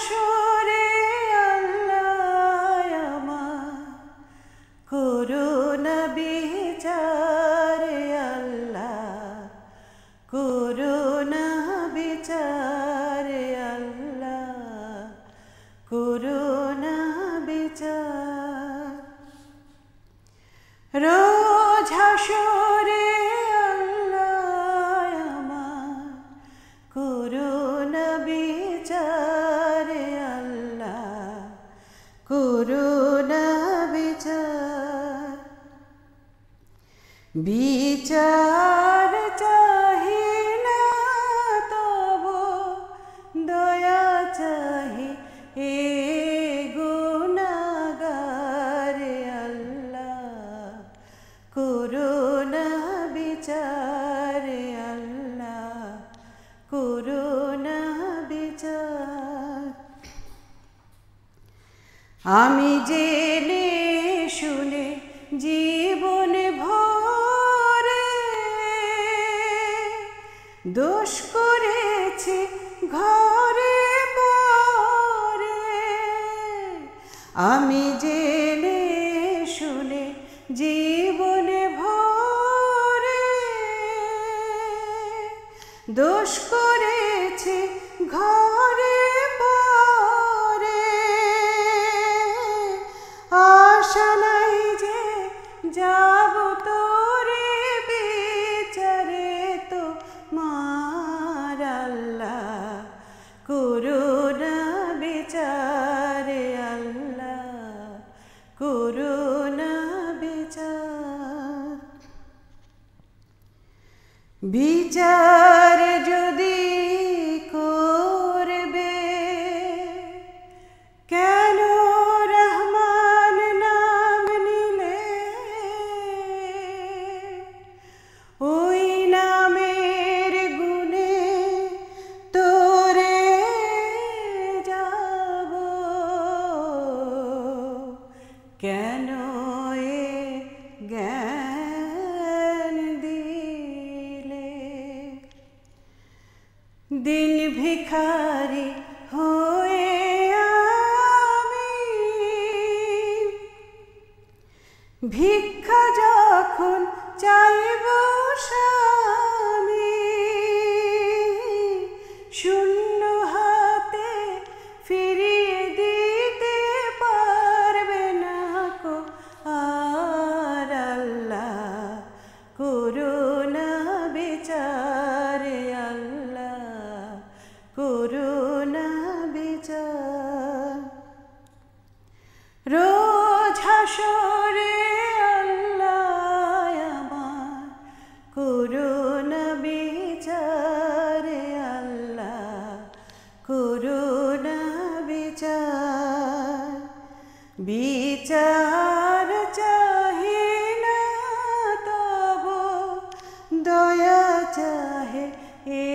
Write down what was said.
হাসরে আল্লাহ আমার করো না বিচার, আল্লাহ করো না বিচার, আল্লাহ করো না বিচার। রোজ হাসরে আল্লাহ আমার করো না বিচার, আল্লাহ করো না বিচার। বিচার চাহি না তবু দয়া চাহি এ গুনাহগার, আল্লাহ করো না বিচার, আল্লাহ করো না বিচার। আমি জেনে শুনে জীবন ভরে দোষ করেছি ঘরে পরে, আমি জেনে শুনে জীবন ভরে দোষ করেছি ঘরে পরে। আশা নাই যে যাব তোরে বিচারে, তো মার আল্লাহ করো না বিচারে, আল্লাহ করো না বিচার। বিচার যদি কেন এ জ্ঞান দিলে, দিন ভিখারি হয়ে আমি ভিক্ষা যখন চাইব স্বামী, শূন্য হাতে ফিরি করো না বিচার। রোজ হাসরে আল্লাহ আমার করো না বিচার, আল্লাহ করো না বিচার। বিচার চাহি না তবু দয়া চাহে এ